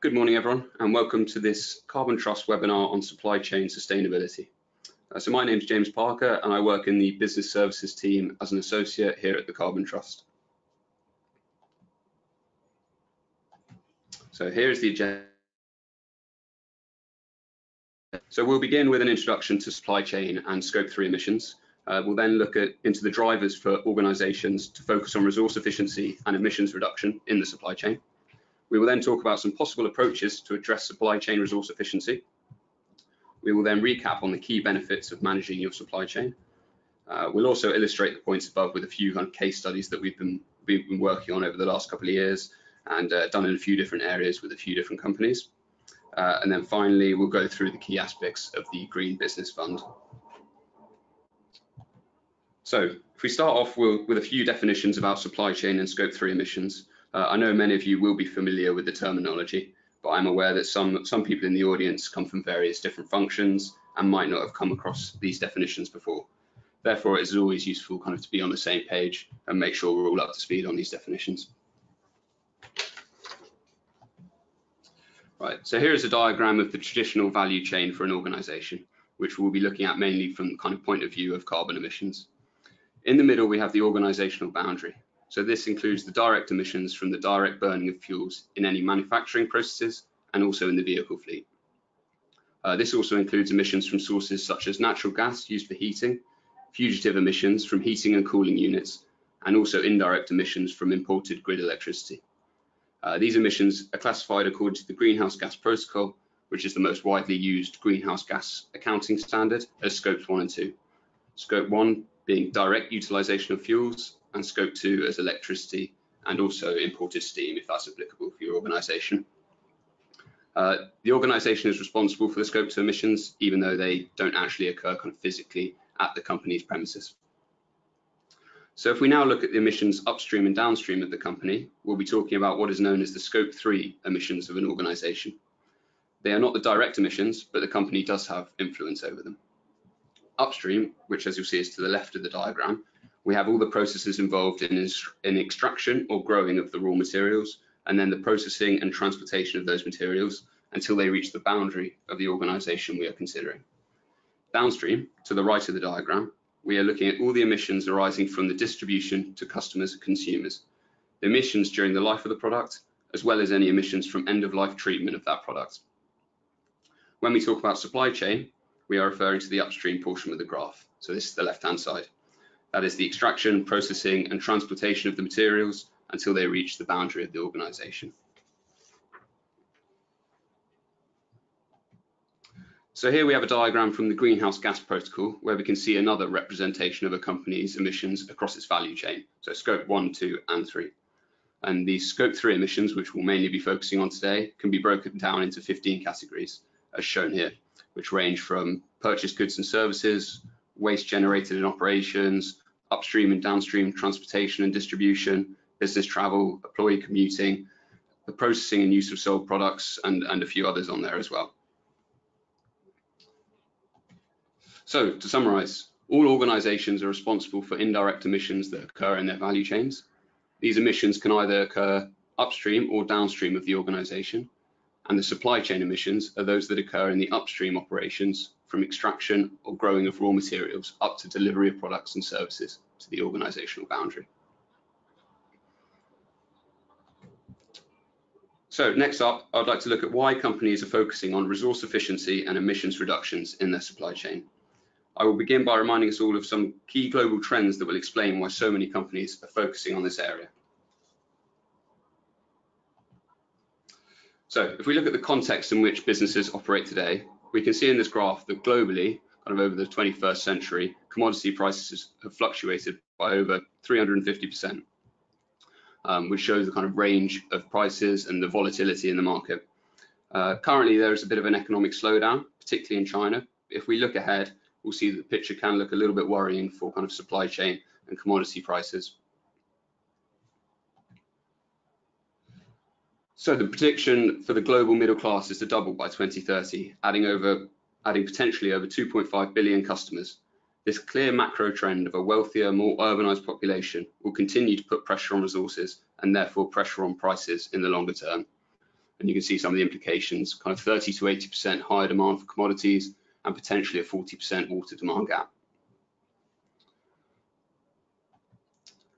Good morning, everyone, and welcome to this Carbon Trust webinar on supply chain sustainability. So my name is James Parker, and I work in the business services team as an associate here at the Carbon Trust. So here is the agenda. So we'll begin with an introduction to supply chain and Scope 3 emissions. We'll then look into the drivers for organisations to focus on resource efficiency and emissions reduction in the supply chain. We will then talk about some possible approaches to address supply chain resource efficiency. We will then recap on the key benefits of managing your supply chain. We'll also illustrate the points above with a few case studies that we've been working on over the last couple of years and done in a few different areas with a few different companies. And then finally, we'll go through the key aspects of the Green Business Fund. So if we start off with a few definitions about supply chain and Scope 3 emissions. I know many of you will be familiar with the terminology, but I'm aware that some people in the audience come from various different functions and might not have come across these definitions before. Therefore, it is always useful to be on the same page and make sure we're all up to speed on these definitions. Right, so here is a diagram of the traditional value chain for an organisation, which we'll be looking at mainly from the point of view of carbon emissions. In the middle, we have the organisational boundary. So this includes the direct emissions from the direct burning of fuels in any manufacturing processes and also in the vehicle fleet. This also includes emissions from sources such as natural gas used for heating, fugitive emissions from heating and cooling units, and also indirect emissions from imported grid electricity. These emissions are classified according to the Greenhouse Gas Protocol, which is the most widely used greenhouse gas accounting standard, as Scopes 1 and 2. Scope 1 being direct utilisation of fuels, and Scope 2 as electricity and also imported steam if that's applicable for your organisation. The organisation is responsible for the Scope 2 emissions, even though they don't actually occur physically at the company's premises. So if we now look at the emissions upstream and downstream of the company, we'll be talking about what is known as the Scope 3 emissions of an organisation. They are not the direct emissions, but the company does have influence over them. Upstream, which as you'll see is to the left of the diagram, we have all the processes involved in extraction or growing of the raw materials, and then the processing and transportation of those materials until they reach the boundary of the organisation we are considering. Downstream, to the right of the diagram, we are looking at all the emissions arising from the distribution to customers and consumers, the emissions during the life of the product, as well as any emissions from end-of-life treatment of that product. When we talk about supply chain, we are referring to the upstream portion of the graph, so this is the left-hand side. That is the extraction, processing and transportation of the materials until they reach the boundary of the organisation. So here we have a diagram from the Greenhouse Gas Protocol where we can see another representation of a company's emissions across its value chain, so Scope 1, 2 and 3. And these Scope 3 emissions, which we'll mainly be focusing on today, can be broken down into 15 categories as shown here, which range from purchased goods and services, waste generated in operations, upstream and downstream transportation and distribution, business travel, employee commuting, the processing and use of sold products, and a few others on there as well. So to summarize, all organizations are responsible for indirect emissions that occur in their value chains. These emissions can either occur upstream or downstream of the organization, and the supply chain emissions are those that occur in the upstream operations from extraction or growing of raw materials up to delivery of products and services to the organisational boundary. So next up, I'd like to look at why companies are focusing on resource efficiency and emissions reductions in their supply chain. I will begin by reminding us all of some key global trends that will explain why so many companies are focusing on this area. So if we look at the context in which businesses operate today, we can see in this graph that globally, over the 21st century, commodity prices have fluctuated by over 350%, which shows the range of prices and the volatility in the market. Currently, there is a bit of an economic slowdown, particularly in China. If we look ahead, we'll see that the picture can look a little bit worrying for supply chain and commodity prices. So the prediction for the global middle class is to double by 2030, adding potentially over 2.5 billion customers. This clear macro trend of a wealthier, more urbanised population will continue to put pressure on resources and therefore pressure on prices in the longer term. and you can see some of the implications, kind of 30 to 80% higher demand for commodities and potentially a 40% water demand gap.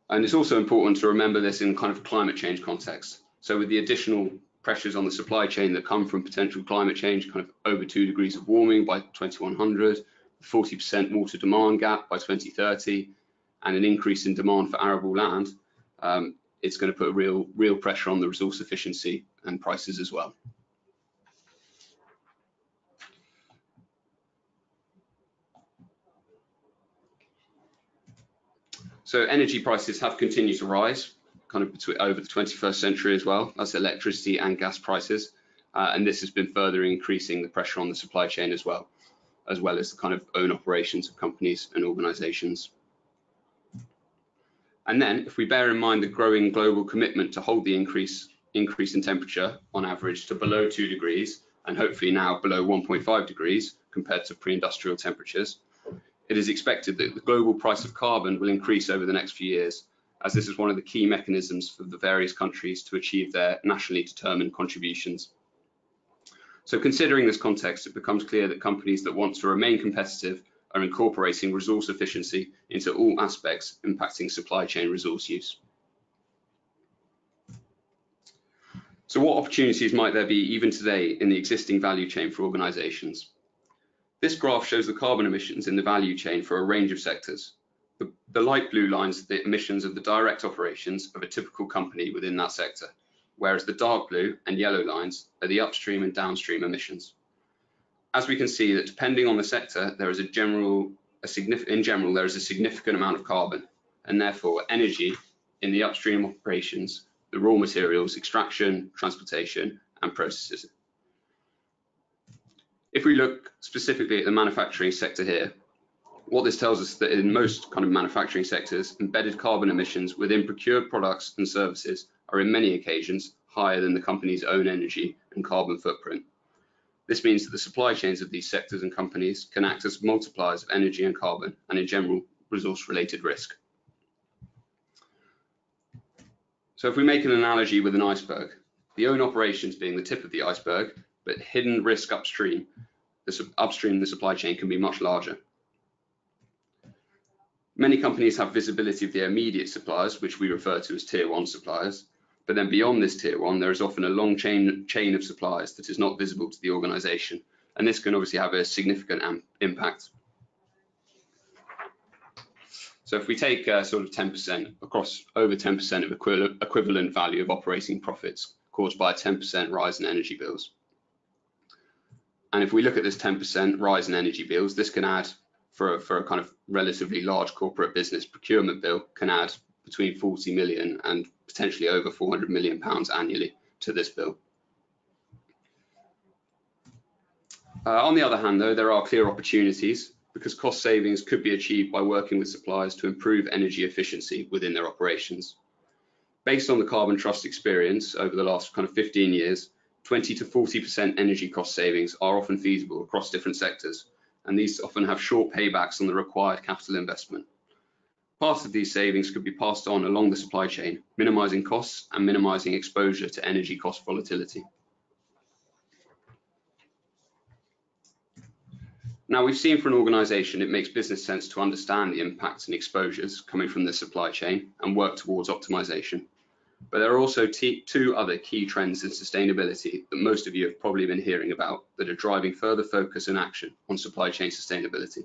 And it's also important to remember this in kind of climate change context. So with the additional pressures on the supply chain that come from potential climate change, kind of over 2 degrees of warming by 2100, 40% water demand gap by 2030, and an increase in demand for arable land, it's going to put a real pressure on the resource efficiency and prices as well. So energy prices have continued to rise kind of between, over the 21st century as well. That's electricity and gas prices. And this has been further increasing the pressure on the supply chain as well as the kind of own operations of companies and organizations. And then if we bear in mind the growing global commitment to hold the increase in temperature on average to below 2 degrees, and hopefully now below 1.5 degrees compared to pre-industrial temperatures, it is expected that the global price of carbon will increase over the next few years, as this is one of the key mechanisms for the various countries to achieve their nationally determined contributions. So considering this context, it becomes clear that companies that want to remain competitive are incorporating resource efficiency into all aspects impacting supply chain resource use. So what opportunities might there be even today in the existing value chain for organizations? This graph shows the carbon emissions in the value chain for a range of sectors. The light blue lines are the emissions of the direct operations of a typical company within that sector, whereas the dark blue and yellow lines are the upstream and downstream emissions. As we can see that depending on the sector, there is a significant amount of carbon, and therefore energy in the upstream operations, the raw materials, extraction, transportation, and processes. If we look specifically at the manufacturing sector here, what this tells us that in most kind of manufacturing sectors, embedded carbon emissions within procured products and services are in many occasions higher than the company's own energy and carbon footprint. This means that the supply chains of these sectors and companies can act as multipliers of energy and carbon and in general resource-related risk. So if we make an analogy with an iceberg, the own operations being the tip of the iceberg, but hidden risk upstream, the supply chain can be much larger. Many companies have visibility of their immediate suppliers, which we refer to as tier one suppliers, but then beyond this tier one, there is often a long chain of suppliers that is not visible to the organization, and this can obviously have a significant impact. So if we take sort of 10% across over 10% of equivalent value of operating profits caused by a 10% rise in energy bills. And if we look at this 10% rise in energy bills, this can add, for a kind of relatively large corporate business procurement bill, can add between 40 million and potentially over 400 million pounds annually to this bill. On the other hand, though, there are clear opportunities because cost savings could be achieved by working with suppliers to improve energy efficiency within their operations. Based on the Carbon Trust experience over the last kind of 15 years, 20 to 40% energy cost savings are often feasible across different sectors, and these often have short paybacks on the required capital investment. Part of these savings could be passed on along the supply chain, minimizing costs and minimizing exposure to energy cost volatility. Now, we've seen for an organization, it makes business sense to understand the impacts and exposures coming from the supply chain and work towards optimization. But there are also two other key trends in sustainability that most of you have probably been hearing about that are driving further focus and action on supply chain sustainability.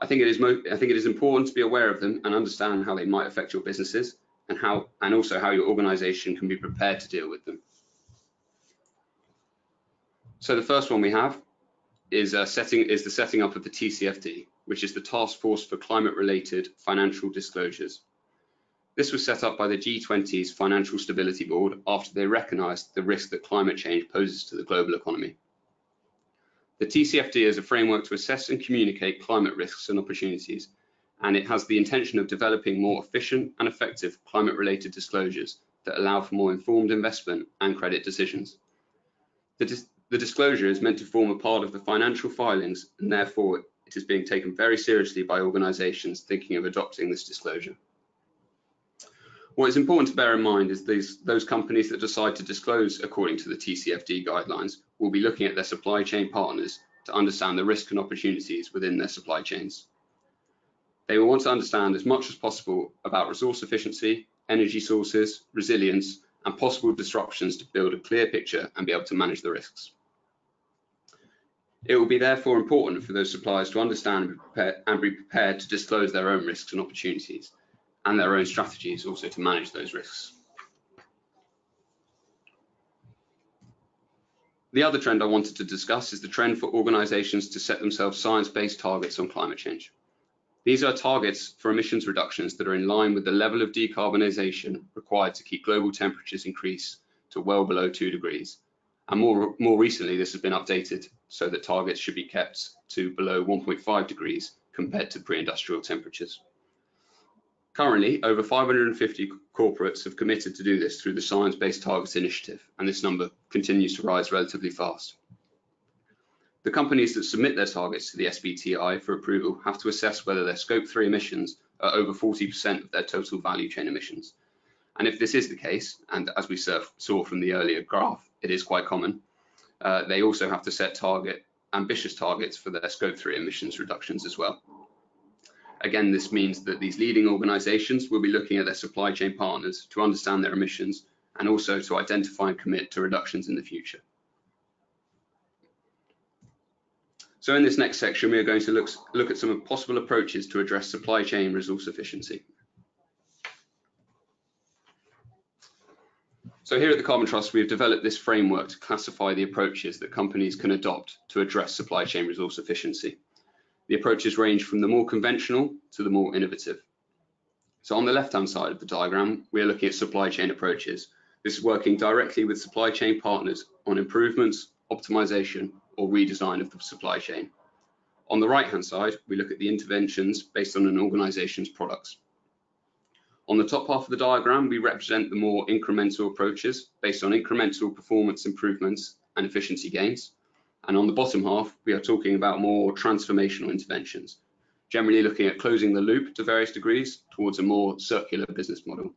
I think it is important to be aware of them and understand how they might affect your businesses and also how your organization can be prepared to deal with them. So the first one we have is the setting up of the TCFD, which is the Task Force for Climate-Related Financial Disclosures. This was set up by the G20's Financial Stability Board after they recognised the risk that climate change poses to the global economy. The TCFD is a framework to assess and communicate climate risks and opportunities, and it has the intention of developing more efficient and effective climate-related disclosures that allow for more informed investment and credit decisions. The disclosure is meant to form a part of the financial filings, and therefore it is being taken very seriously by organisations thinking of adopting this disclosure. What is important to bear in mind is those companies that decide to disclose according to the TCFD guidelines will be looking at their supply chain partners to understand the risks and opportunities within their supply chains. They will want to understand as much as possible about resource efficiency, energy sources, resilience, and possible disruptions to build a clear picture and be able to manage the risks. It will be therefore important for those suppliers to understand and be prepared to disclose their own risks and opportunities, and their own strategies also to manage those risks. The other trend I wanted to discuss is the trend for organisations to set themselves science-based targets on climate change. These are targets for emissions reductions that are in line with the level of decarbonisation required to keep global temperatures increase to well below 2 degrees. And more recently, this has been updated so that targets should be kept to below 1.5 degrees compared to pre-industrial temperatures. Currently, over 550 corporates have committed to do this through the Science-Based Targets Initiative, and this number continues to rise relatively fast. The companies that submit their targets to the SBTI for approval have to assess whether their Scope 3 emissions are over 40% of their total value chain emissions. And if this is the case, and as we saw from the earlier graph, it is quite common, they also have to set ambitious targets for their Scope 3 emissions reductions as well. Again, this means that these leading organisations will be looking at their supply chain partners to understand their emissions and also to identify and commit to reductions in the future. So in this next section, we are going to look at some possible approaches to address supply chain resource efficiency. So here at the Carbon Trust, we have developed this framework to classify the approaches that companies can adopt to address supply chain resource efficiency. The approaches range from the more conventional to the more innovative. So on the left-hand side of the diagram, we are looking at supply chain approaches. This is working directly with supply chain partners on improvements, optimization, or redesign of the supply chain. On the right-hand side, we look at the interventions based on an organization's products. On the top half of the diagram, we represent the more incremental approaches based on incremental performance improvements and efficiency gains. And on the bottom half, we are talking about more transformational interventions, generally looking at closing the loop to various degrees towards a more circular business model.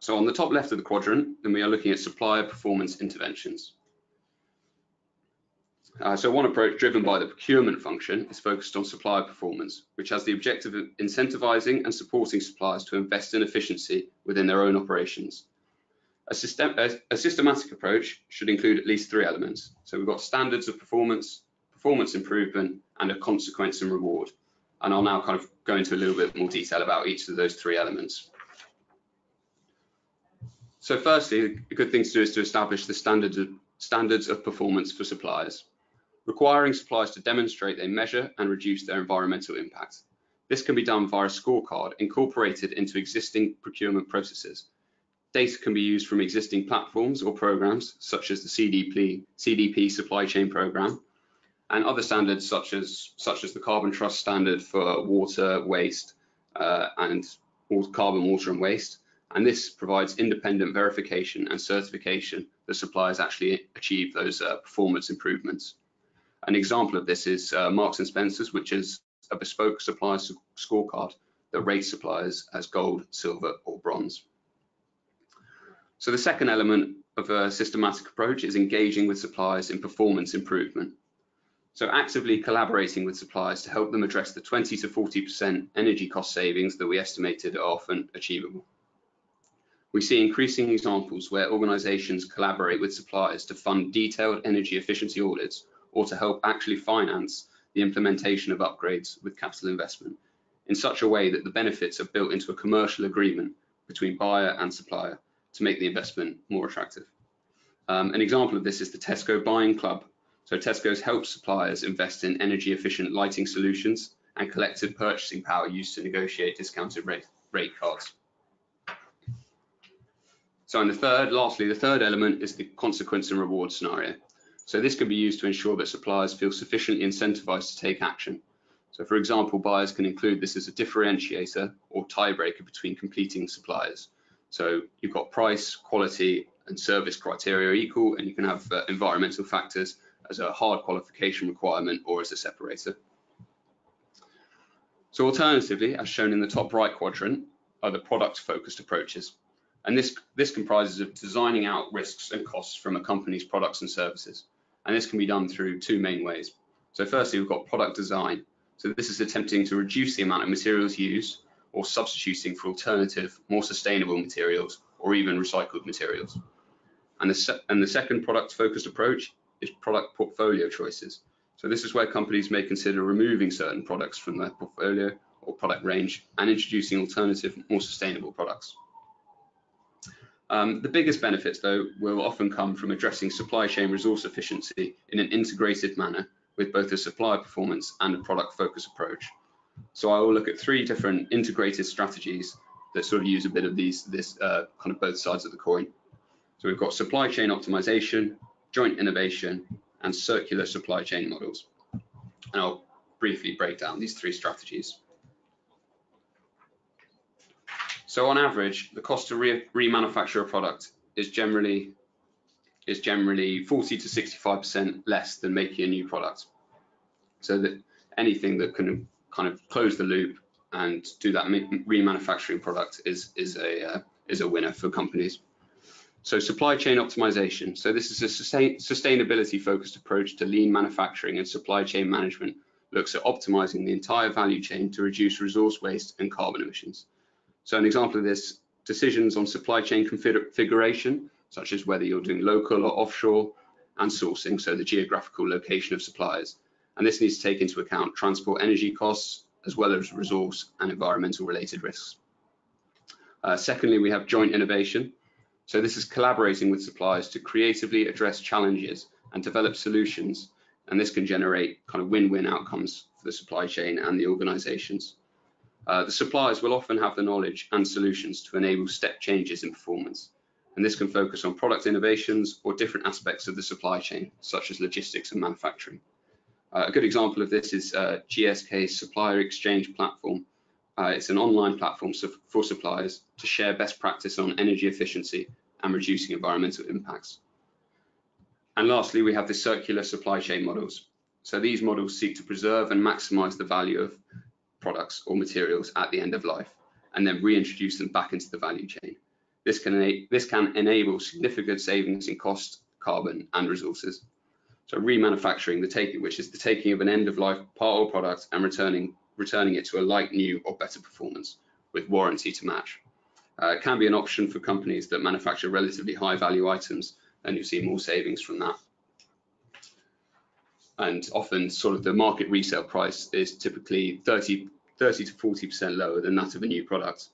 So on the top left of the quadrant, then we are looking at supplier performance interventions. So one approach driven by the procurement function is focused on supplier performance, which has the objective of incentivizing and supporting suppliers to invest in efficiency within their own operations. A systematic approach should include at least three elements. So we've got standards of performance, performance improvement, and a consequence and reward. And I'll now kind of go into a little bit more detail about each of those three elements. So firstly, a good thing to do is to establish the standards of performance for suppliers, requiring suppliers to demonstrate they measure and reduce their environmental impact. This can be done via a scorecard incorporated into existing procurement processes. Data can be used from existing platforms or programs, such as the CDP supply chain program, and other standards such as the Carbon Trust standard for water, waste, and carbon, water and waste. And this provides independent verification and certification that suppliers actually achieve those performance improvements. An example of this is Marks and Spencer's, which is a bespoke supplier scorecard that rates suppliers as gold, silver, or bronze. So the second element of a systematic approach is engaging with suppliers in performance improvement. So actively collaborating with suppliers to help them address the 20 to 40% energy cost savings that we estimated are often achievable. We see increasing examples where organisations collaborate with suppliers to fund detailed energy efficiency audits or to help actually finance the implementation of upgrades with capital investment in such a way that the benefits are built into a commercial agreement between buyer and supplier to make the investment more attractive. An example of this is the Tesco Buying Club. So Tesco's helps suppliers invest in energy efficient lighting solutions and collective purchasing power used to negotiate discounted rate cards. So in the third element is the consequence and reward scenario. So this can be used to ensure that suppliers feel sufficiently incentivized to take action. So for example, buyers can include this as a differentiator or tiebreaker between competing suppliers. So you've got price, quality, and service criteria are equal, and you can have environmental factors as a hard qualification requirement or as a separator. So alternatively, as shown in the top right quadrant, are the product-focused approaches. And this comprises of designing out risks and costs from a company's products and services. And this can be done through two main ways. So firstly, we've got product design. So this is attempting to reduce the amount of materials used or substituting for alternative, more sustainable materials or even recycled materials. And the second product-focused approach is product portfolio choices. So this is where companies may consider removing certain products from their portfolio or product range and introducing alternative, more sustainable products. The biggest benefits, though, will often come from addressing supply chain resource efficiency in an integrated manner with both a supplier performance and a product-focused approach. So I will look at three different integrated strategies that sort of use a bit of this kind of both sides of the coin. So we've got supply chain optimization, joint innovation, and circular supply chain models. And I'll briefly break down these three strategies. So on average, the cost to remanufacture a product is generally 40 to 65% less than making a new product. So that anything that can kind of close the loop and do that remanufacturing product is a winner for companies. So supply chain optimization. So this is a sustainability-focused approach to lean manufacturing and supply chain management. Looks at optimizing the entire value chain to reduce resource waste and carbon emissions. So an example of this, decisions on supply chain configuration, such as whether you're doing local or offshore, and sourcing, so the geographical location of suppliers. And this needs to take into account transport energy costs, as well as resource and environmental related risks. Secondly, we have joint innovation. So this is collaborating with suppliers to creatively address challenges and develop solutions. And this can generate kind of win-win outcomes for the supply chain and the organizations. The suppliers will often have the knowledge and solutions to enable step changes in performance. And this can focus on product innovations or different aspects of the supply chain, such as logistics and manufacturing. A good example of this is GSK's Supplier Exchange Platform. It's an online platform for suppliers to share best practice on energy efficiency and reducing environmental impacts. And lastly, we have the circular supply chain models. So these models seek to preserve and maximize the value of products or materials at the end of life, and then reintroduce them back into the value chain. This can enable significant savings in cost, carbon, and resources. So remanufacturing, the taking of an end-of-life part or product and returning it to a like new or better performance with warranty to match. It can be an option for companies that manufacture relatively high value items, and you'll see more savings from that. And often sort of the market resale price is typically 30 to 40% lower than that of a new product.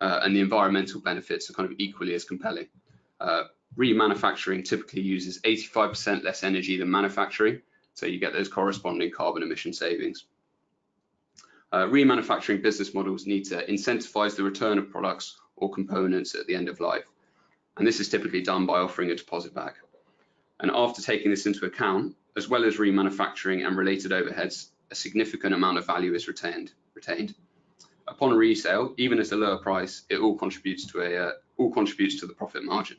And the environmental benefits are kind of equally as compelling. Remanufacturing typically uses 85% less energy than manufacturing, so you get those corresponding carbon emission savings. Remanufacturing business models need to incentivize the return of products or components at the end of life, and this is typically done by offering a deposit back. And after taking this into account, as well as remanufacturing and related overheads, a significant amount of value is retained. Upon resale, even at a lower price, it all contributes to the profit margin.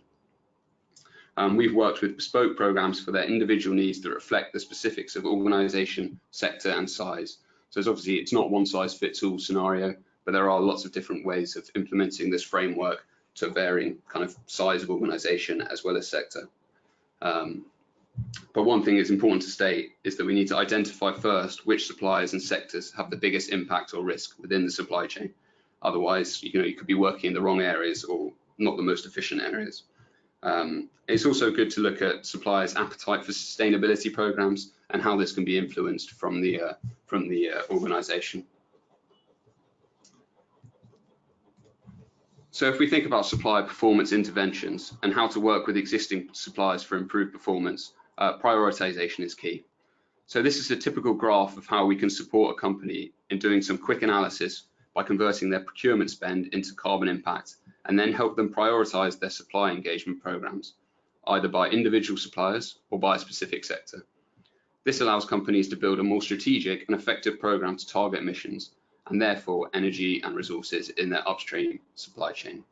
We've worked with bespoke programs for their individual needs that reflect the specifics of organization, sector, and size. So it's not one size fits all scenario, but there are lots of different ways of implementing this framework to varying kind of size of organization as well as sector. But one thing is important to state is that we need to identify first which suppliers and sectors have the biggest impact or risk within the supply chain. Otherwise, you could be working in the wrong areas or not the most efficient areas. It's also good to look at suppliers' appetite for sustainability programs and how this can be influenced from the organisation. So if we think about supplier performance interventions and how to work with existing suppliers for improved performance, prioritisation is key. So this is a typical graph of how we can support a company in doing some quick analysis by converting their procurement spend into carbon impact, and then help them prioritize their supply engagement programs, either by individual suppliers or by a specific sector. This allows companies to build a more strategic and effective program to target emissions, and therefore energy and resources in their upstream supply chain.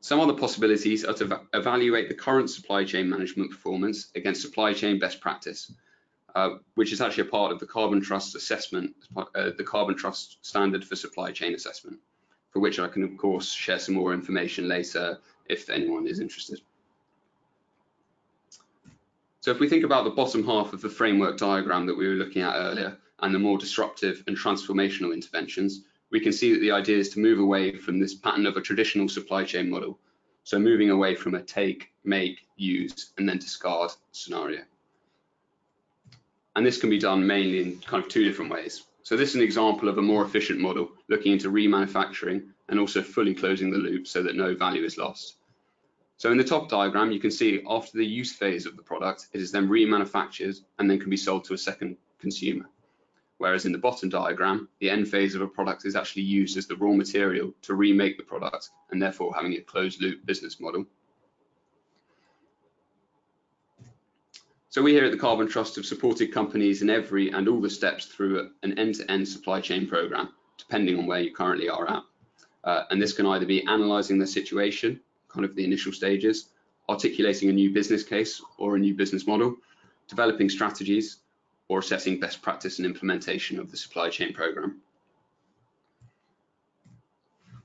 Some other possibilities are to evaluate the current supply chain management performance against supply chain best practice. which is actually a part of the Carbon Trust assessment, the Carbon Trust standard for supply chain assessment, for which I can of course share some more information later if anyone is interested. So if we think about the bottom half of the framework diagram that we were looking at earlier and the more disruptive and transformational interventions, we can see that the idea is to move away from this pattern of a traditional supply chain model. So moving away from a take, make, use, and then discard scenario. And this can be done mainly in kind of two different ways. So this is an example of a more efficient model looking into remanufacturing and also fully closing the loop so that no value is lost. So in the top diagram, you can see after the use phase of the product, it is then remanufactured and then can be sold to a second consumer. Whereas in the bottom diagram, the end phase of a product is actually used as the raw material to remake the product and therefore having a closed loop business model. So we here at the Carbon Trust have supported companies in every and all the steps through an end-to-end supply chain program, depending on where you currently are at. And this can either be analysing the situation, kind of the initial stages, articulating a new business case or a new business model, developing strategies, or assessing best practice and implementation of the supply chain program.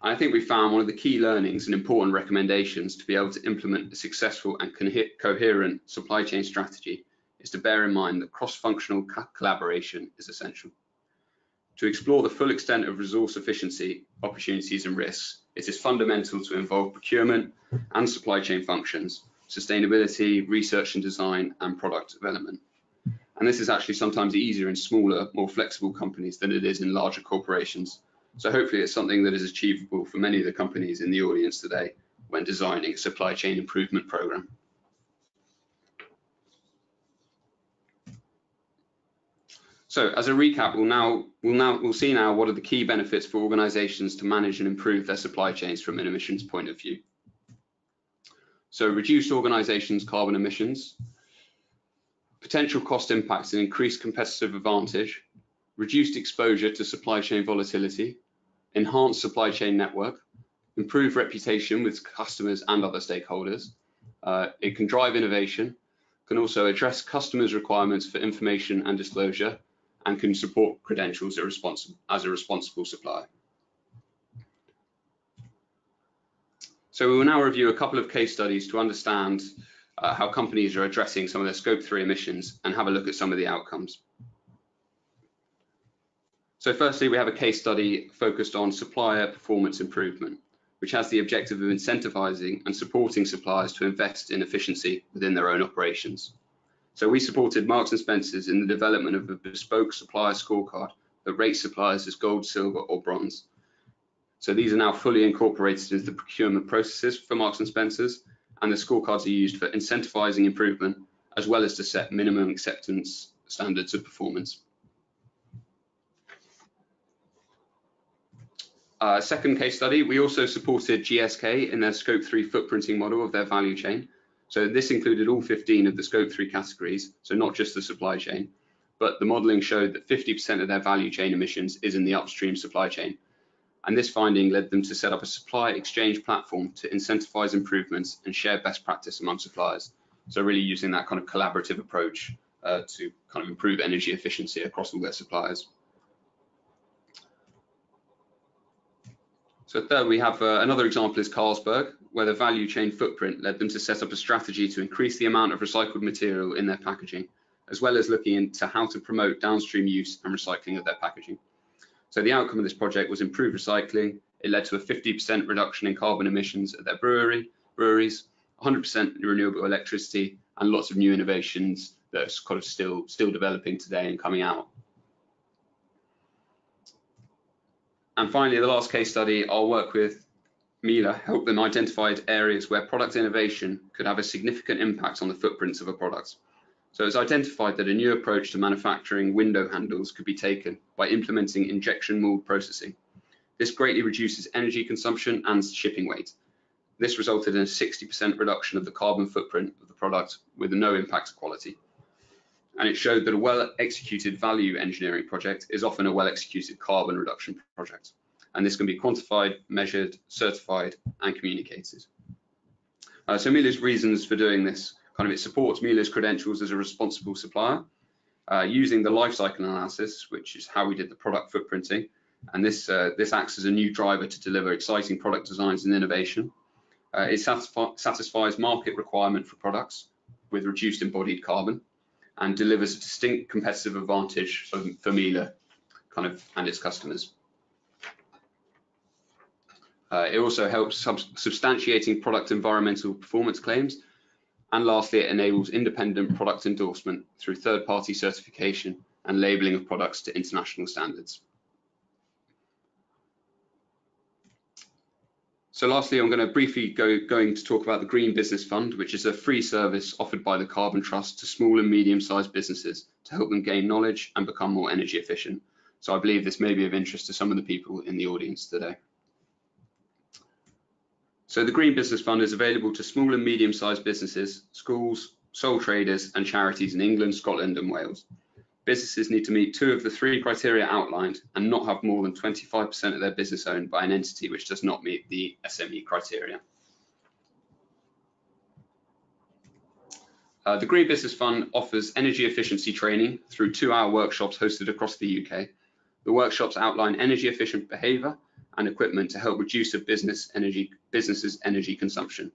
I think we found one of the key learnings and important recommendations to be able to implement a successful and coherent supply chain strategy is to bear in mind that cross-functional collaboration is essential. To explore the full extent of resource efficiency, opportunities and risks, it is fundamental to involve procurement and supply chain functions, sustainability, research and design, and product development. And this is actually sometimes easier in smaller, more flexible companies than it is in larger corporations. So hopefully it's something that is achievable for many of the companies in the audience today when designing a supply chain improvement program. So as a recap, we'll see now what are the key benefits for organizations to manage and improve their supply chains from an emissions point of view. So reduced organizations' carbon emissions, potential cost impacts and increased competitive advantage, reduced exposure to supply chain volatility, enhanced supply chain network, improved reputation with customers and other stakeholders. It can drive innovation, can also address customers' requirements for information and disclosure, and can support credentials as a responsible supplier. So we will now review a couple of case studies to understand how companies are addressing some of their scope 3 emissions and have a look at some of the outcomes. So firstly, we have a case study focused on supplier performance improvement, which has the objective of incentivizing and supporting suppliers to invest in efficiency within their own operations. So we supported Marks and Spencer's in the development of a bespoke supplier scorecard that rates suppliers as gold, silver, or bronze. So these are now fully incorporated into the procurement processes for Marks and Spencer's, and the scorecards are used for incentivizing improvement, as well as to set minimum acceptance standards of performance. Second case study, we also supported GSK in their Scope 3 footprinting model of their value chain. So this included all 15 of the Scope 3 categories, so not just the supply chain, but the modeling showed that 50% of their value chain emissions is in the upstream supply chain. And this finding led them to set up a supply exchange platform to incentivize improvements and share best practice among suppliers. So really using that kind of collaborative approach to kind of improve energy efficiency across all their suppliers. So third, we have another example is Carlsberg, where the value chain footprint led them to set up a strategy to increase the amount of recycled material in their packaging, as well as looking into how to promote downstream use and recycling of their packaging. So the outcome of this project was improved recycling. It led to a 50% reduction in carbon emissions at their breweries, 100% renewable electricity, and lots of new innovations that are kind of still developing today and coming out. And finally, the last case study, our work with Miele helped them identify areas where product innovation could have a significant impact on the footprints of a product. So it's identified that a new approach to manufacturing window handles could be taken by implementing injection mould processing. This greatly reduces energy consumption and shipping weight. This resulted in a 60% reduction of the carbon footprint of the product with no impact to quality. And it showed that a well-executed value engineering project is often a well-executed carbon reduction project. And this can be quantified, measured, certified, and communicated. So Miele's reasons for doing this. Kind of it supports Miele's credentials as a responsible supplier. using the life cycle analysis, which is how we did the product footprinting. And this, this acts as a new driver to deliver exciting product designs and innovation. It satisfies market requirement for products with reduced embodied carbon and delivers a distinct competitive advantage for Miele and its customers. It also helps substantiating product environmental performance claims. And lastly, it enables independent product endorsement through third-party certification and labelling of products to international standards. So lastly, I'm going to briefly talk about the Green Business Fund, which is a free service offered by the Carbon Trust to small and medium-sized businesses to help them gain knowledge and become more energy efficient. So I believe this may be of interest to some of the people in the audience today. So the Green Business Fund is available to small and medium-sized businesses, schools, sole traders and charities in England, Scotland and Wales. Businesses need to meet 2 of the 3 criteria outlined and not have more than 25% of their business owned by an entity which does not meet the SME criteria. The Green Business Fund offers energy efficiency training through 2-hour workshops hosted across the UK. The workshops outline energy efficient behaviour and equipment to help reduce a business's energy consumption.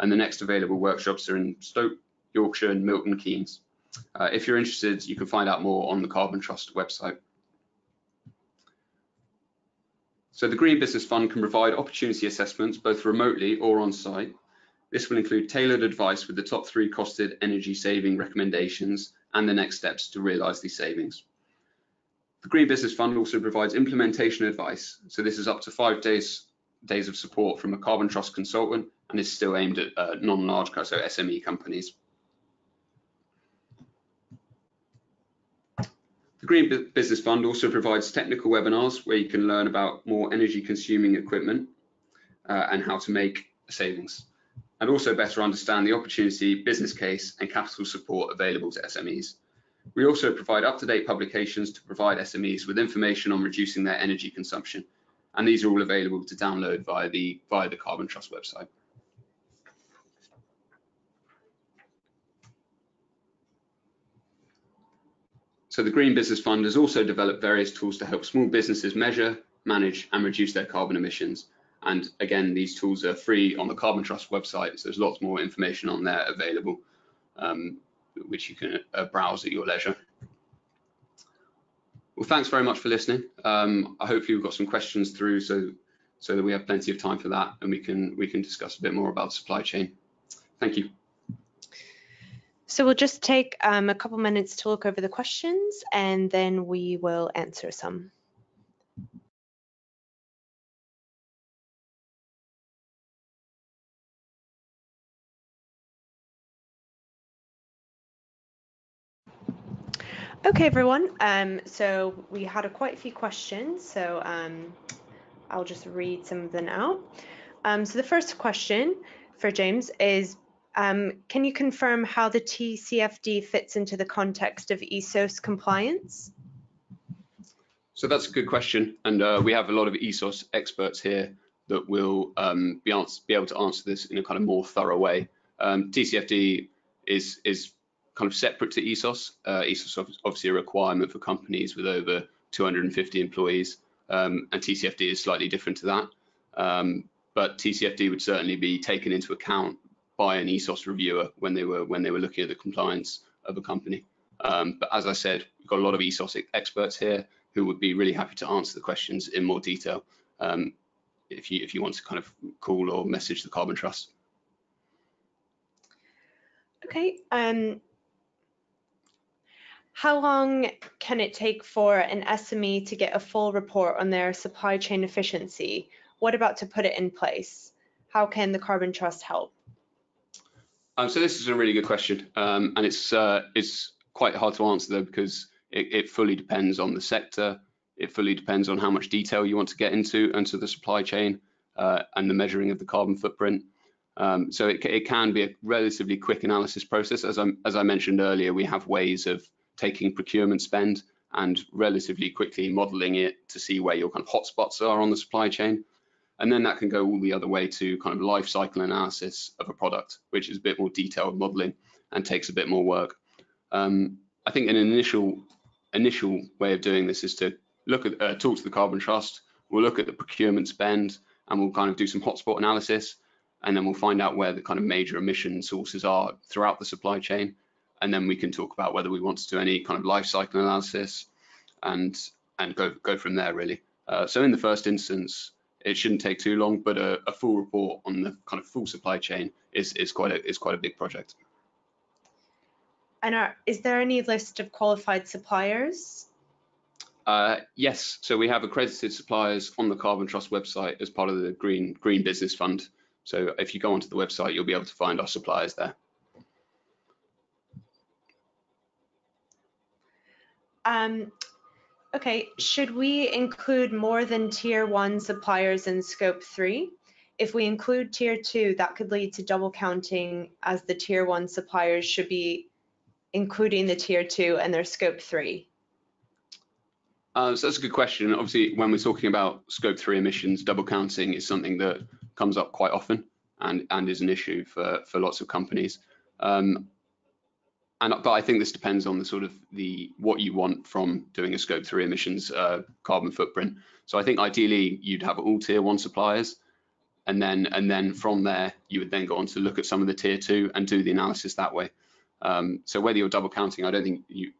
And the next available workshops are in Stoke, Yorkshire and Milton Keynes. If you're interested, you can find out more on the Carbon Trust website. So the Green Business Fund can provide opportunity assessments both remotely or on site. This will include tailored advice with the top 3 costed energy saving recommendations and the next steps to realise these savings. The Green Business Fund also provides implementation advice. So this is up to 5 days of support from a Carbon Trust consultant and is still aimed at non-large, so SME companies. The Green Business Fund also provides technical webinars where you can learn about more energy consuming equipment and how to make savings, and also better understand the opportunity, business case and capital support available to SMEs. We also provide up-to-date publications to provide SMEs with information on reducing their energy consumption, and these are all available to download via the Carbon Trust website. So the Green Business Fund has also developed various tools to help small businesses measure, manage and reduce their carbon emissions. And again, these tools are free on the Carbon Trust website, so there's lots more information on there available, which you can browse at your leisure. Well, thanks very much for listening. Hopefully we've got some questions through so that we have plenty of time for that and we can discuss a bit more about supply chain. Thank you. So we'll just take a couple minutes to look over the questions and then we will answer some. Okay, everyone, so we had quite a few questions, so I'll just read some of them out. So the first question for James is, can you confirm how the TCFD fits into the context of ESOS compliance? So that's a good question, and we have a lot of ESOS experts here that will be able to answer this in a kind of more thorough way. TCFD is kind of separate to ESOS. ESOS is obviously a requirement for companies with over 250 employees, and TCFD is slightly different to that. But TCFD would certainly be taken into account by an ESOS reviewer when they were looking at the compliance of a company. But as I said, we've got a lot of ESOS experts here who would be really happy to answer the questions in more detail. If you want to kind of call or message the Carbon Trust. Okay. How long can it take for an SME to get a full report on their supply chain efficiency? What about to put it in place? How can the Carbon Trust help? So this is a really good question, and it's quite hard to answer though, because it fully depends on the sector. It fully depends on how much detail you want to get into the supply chain and the measuring of the carbon footprint. So it can be a relatively quick analysis process. As I mentioned earlier, we have ways of taking procurement spend and relatively quickly modeling it to see where your kind of hotspots are on the supply chain. And then that can go all the other way to kind of life cycle analysis of a product, which is a bit more detailed modeling and takes a bit more work. I think an initial way of doing this is to look at talk to the Carbon Trust. We'll look at the procurement spend, and we'll kind of do some hotspot analysis, and then we'll find out where the kind of major emission sources are throughout the supply chain, and then we can talk about whether we want to do any kind of life cycle analysis, and go from there really. So in the first instance, it shouldn't take too long, but a full report on the kind of full supply chain is quite a big project. And is there any list of qualified suppliers? Yes, so we have accredited suppliers on the Carbon Trust website as part of the Green Business Fund. So if you go onto the website, you'll be able to find our suppliers there. Okay, should we include more than tier 1 suppliers in scope 3? If we include tier 2, that could lead to double counting, as the tier 1 suppliers should be including the tier 2 and their scope 3. So that's a good question. Obviously, when we're talking about scope 3 emissions, double counting is something that comes up quite often and is an issue for lots of companies. But I think this depends on the sort of what you want from doing a scope 3 emissions carbon footprint. So I think ideally you'd have all tier 1 suppliers, and then from there you would then go on to look at some of the tier 2 and do the analysis that way. So whether you're double counting, I don't think you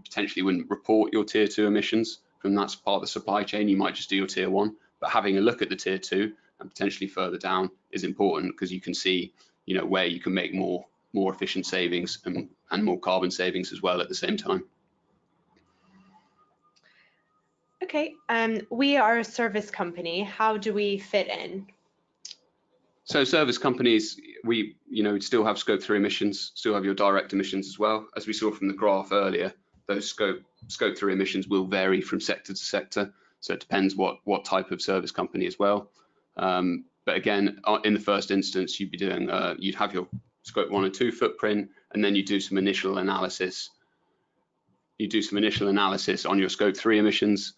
potentially wouldn't report your tier 2 emissions from that part of the supply chain. You might just do your tier 1, but having a look at the tier 2 and potentially further down is important, because you can see, you know, where you can make more efficient savings and more carbon savings as well at the same time. Okay, we are a service company. How do we fit in? So service companies, we, you know, still have scope 3 emissions, still have your direct emissions as well. As we saw from the graph earlier, those scope 3 emissions will vary from sector to sector. So it depends what type of service company as well. But again, in the first instance, you'd be doing, you'd have your scope 1 and 2 footprint, and then you do some initial analysis. You do some initial analysis on your scope 3 emissions,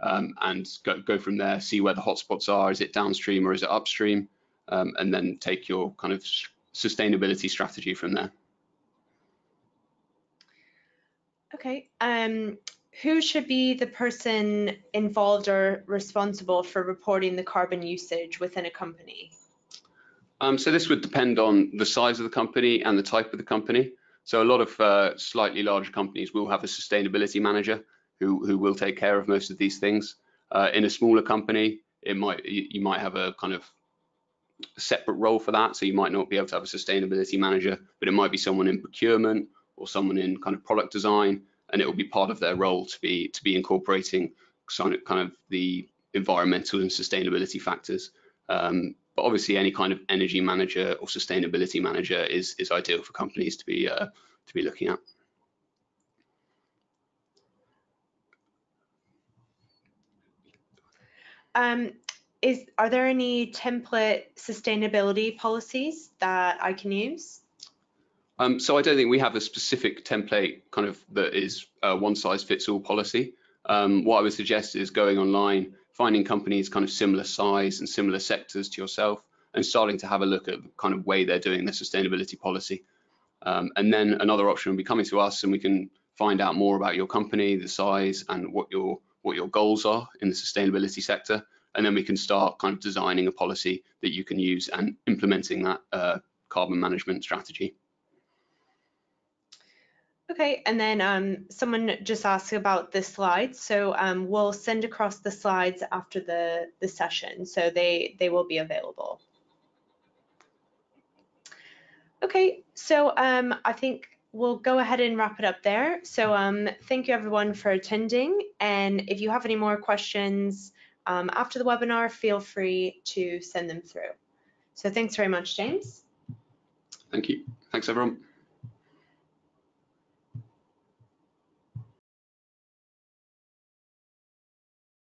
and go from there, see where the hotspots are. Is it downstream or is it upstream? And then take your kind of sustainability strategy from there. Okay, who should be the person involved or responsible for reporting the carbon usage within a company? So this would depend on the size of the company and the type of the company. So a lot of slightly larger companies will have a sustainability manager who will take care of most of these things. In a smaller company, you might have a kind of separate role for that, so you might not be able to have a sustainability manager, but it might be someone in procurement or someone in kind of product design, and it will be part of their role to be incorporating kind of the environmental and sustainability factors. But obviously, any kind of energy manager or sustainability manager is ideal for companies to be looking at. Are there any template sustainability policies that I can use? So I don't think we have a specific template kind of that is a one-size-fits-all policy. What I would suggest is going online, finding companies kind of similar size and similar sectors to yourself, and starting to have a look at the kind of way they're doing their sustainability policy. And then another option will be coming to us, and we can find out more about your company, the size, and what your goals are in the sustainability sector. And then we can start kind of designing a policy that you can use and implementing that carbon management strategy. Okay, and then someone just asked about the slides. So we'll send across the slides after the session, so they will be available. Okay, so I think we'll go ahead and wrap it up there. So thank you everyone for attending. And if you have any more questions, after the webinar, feel free to send them through. So thanks very much, James. Thank you. Thanks, everyone.